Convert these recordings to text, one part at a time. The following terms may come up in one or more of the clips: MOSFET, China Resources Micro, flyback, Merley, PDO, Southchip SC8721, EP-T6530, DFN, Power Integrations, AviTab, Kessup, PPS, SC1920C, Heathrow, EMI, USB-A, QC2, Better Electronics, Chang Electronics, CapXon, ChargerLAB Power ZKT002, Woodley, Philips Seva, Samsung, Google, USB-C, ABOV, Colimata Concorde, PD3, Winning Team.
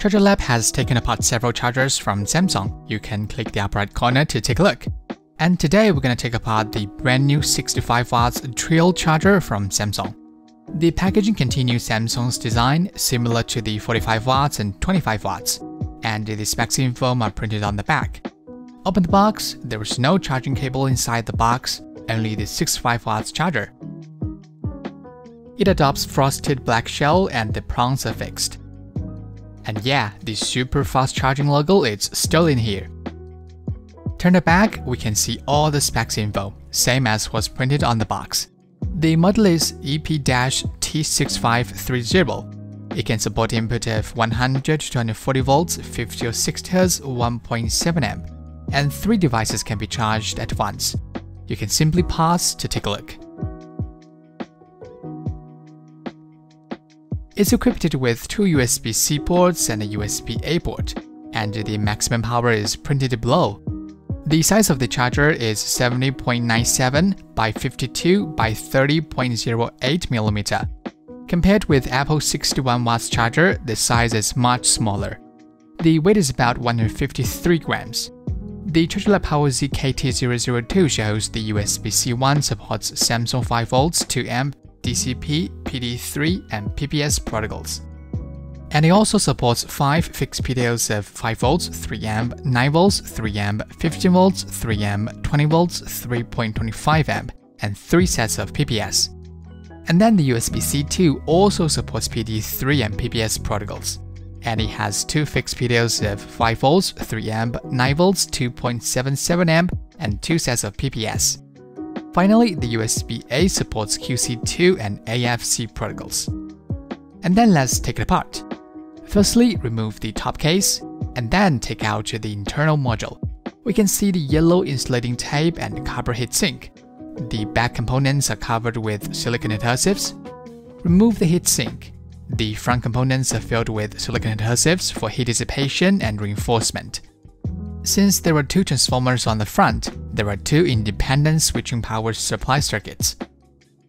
ChargerLAB has taken apart several chargers from Samsung. You can click the upper right corner to take a look. And today we're going to take apart the brand new 65W Trail Charger from Samsung. The packaging continues Samsung's design, similar to the 45W and 25W, and the specs info are printed on the back. Open the box, there is no charging cable inside the box, only the 65W charger. It adopts frosted black shell and the prongs are fixed. And yeah, the super fast charging logo is still in here. Turn it back, we can see all the specs info, same as was printed on the box. The model is EP-T6530. It can support input of 100 to 240 volts, 50 or 60 Hz, 1.7 amp, and 3 devices can be charged at once. You can simply pause to take a look. It's equipped with 2 USB-C ports and a USB-A port, and the maximum power is printed below. The size of the charger is 70.97 by 52 by 30.08 mm. Compared with Apple's 61W charger, the size is much smaller. The weight is about 153 grams. The ChargerLAB Power ZKT002 shows the USB-C one supports Samsung 5V, 2A, DCP, PD3, and PPS protocols. And it also supports 5 fixed PDOs of 5V, 3A, 9V, 3A, 15V, 3A, 20V, 3.25A, and 3 sets of PPS. And then the USB-C 2 also supports PD3 and PPS protocols. And it has 2 fixed PDOs of 5V, 3A, 9V, 2.77A, and 2 sets of PPS. Finally, the USB-A supports QC2 and AFC protocols. And then let's take it apart. Firstly, remove the top case, and then take out the internal module. We can see the yellow insulating tape and copper heatsink. The back components are covered with silicon adhesives. Remove the heatsink. The front components are filled with silicon adhesives for heat dissipation and reinforcement. Since there are 2 transformers on the front, there are 2 independent switching power supply circuits.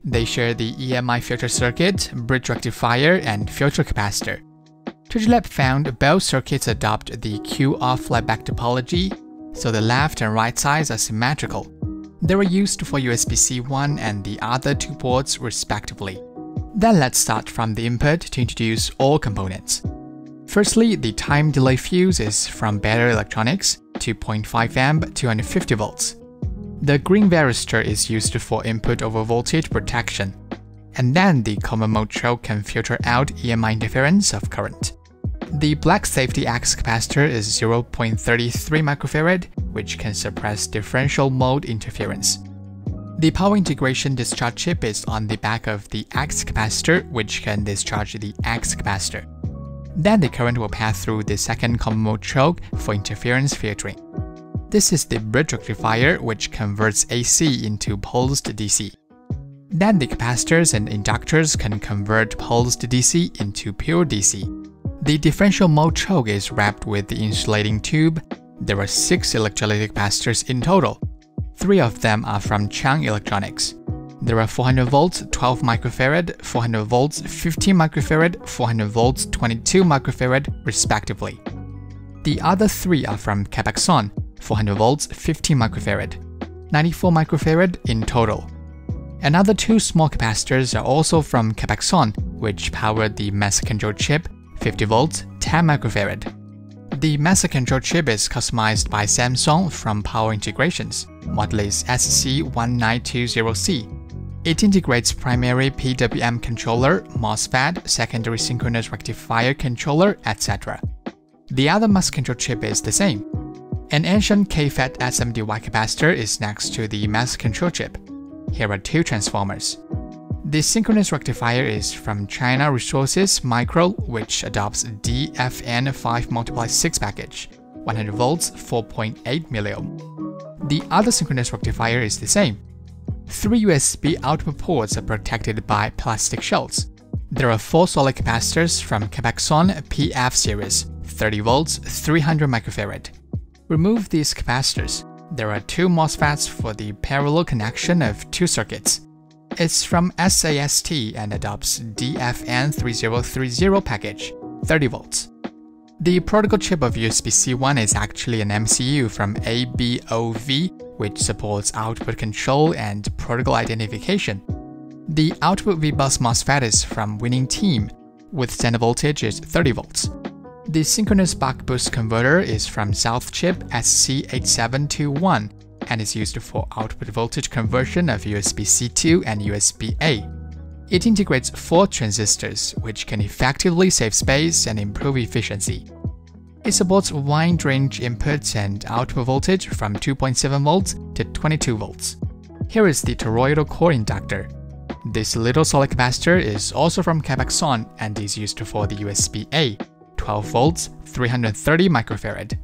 They share the EMI filter circuit, bridge rectifier, and filter capacitor. ChargerLAB found both circuits adopt the Q-off flyback topology, so the left and right sides are symmetrical. They were used for USB-C 1 and the other 2 ports respectively. Then let's start from the input to introduce all components. Firstly, the time delay fuse is from Better Electronics, 2.5A, 250V. The green varistor is used for input over voltage protection. And then the common mode trail can filter out EMI interference of current. The black safety X capacitor is 0.33 microfarad, which can suppress differential mode interference. The power integration discharge chip is on the back of the X capacitor, which can discharge the X capacitor. Then the current will pass through the second common mode choke for interference filtering. This is the bridge rectifier, which converts AC into pulsed DC. Then the capacitors and inductors can convert pulsed DC into pure DC. The differential mode choke is wrapped with the insulating tube. There are 6 electrolytic capacitors in total. 3 of them are from Chang Electronics. There are 400V, 12 microfarad, 400V, 15 microfarad, 400V, 22 microfarad, respectively. The other 3 are from CapXon, 400V, 15 microfarad, 94 microfarad in total. Another 2 small capacitors are also from CapXon, which power the master control chip, 50V, 10 microfarad. The master control chip is customized by Samsung from Power Integrations, model is SC1920C. It integrates primary PWM controller, MOSFET, secondary synchronous rectifier controller, etc. The other master control chip is the same. An ancient KFET SMDY capacitor is next to the master control chip. Here are 2 transformers. The synchronous rectifier is from China Resources Micro, which adopts DFN5×6 package, 100V, 4.8 mΩ. The other synchronous rectifier is the same. 3 USB output ports are protected by plastic shells. There are 4 solid capacitors from CapXon PF series, 30V, 300 microfarad. Remove these capacitors. There are 2 MOSFETs for the parallel connection of 2 circuits. It's from SAST and adopts DFN3030 package, 30V. The protocol chip of USB-C one is actually an MCU from ABOV, which supports output control and protocol identification. The output VBUS MOSFET is from Winning Team, with center voltage is 30 volts. The synchronous buck boost converter is from Southchip SC8721 and is used for output voltage conversion of USB-C2 and USB-A. It integrates 4 transistors, which can effectively save space and improve efficiency. It supports wide range inputs and output voltage from 2.7 volts to 22 volts. Here is the toroidal core inductor. This little solid capacitor is also from CapXon and is used for the USB-A, 12 volts, 330 microfarad.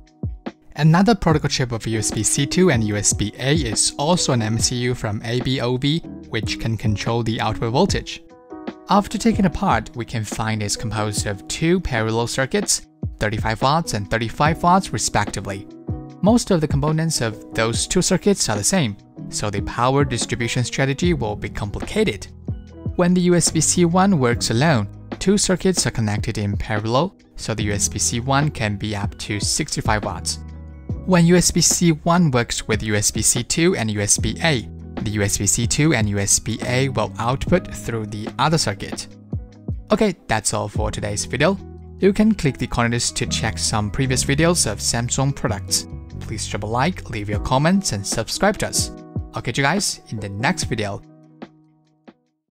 Another protocol chip of USB-C2 and USB-A is also an MCU from ABOV, which can control the output voltage. After taken apart, we can find it's composed of 2 parallel circuits, 35 watts and 35 watts respectively. Most of the components of those 2 circuits are the same, so the power distribution strategy will be complicated. When the USB-C one works alone, 2 circuits are connected in parallel, so the USB-C one can be up to 65 watts. When USB-C one works with USB-C2 and USB-A, the USB-C2 and USB-A will output through the other circuit. Okay, that's all for today's video. You can click the corners to check some previous videos of Samsung products. Please drop a like, leave your comments, and subscribe to us. I'll catch you guys in the next video.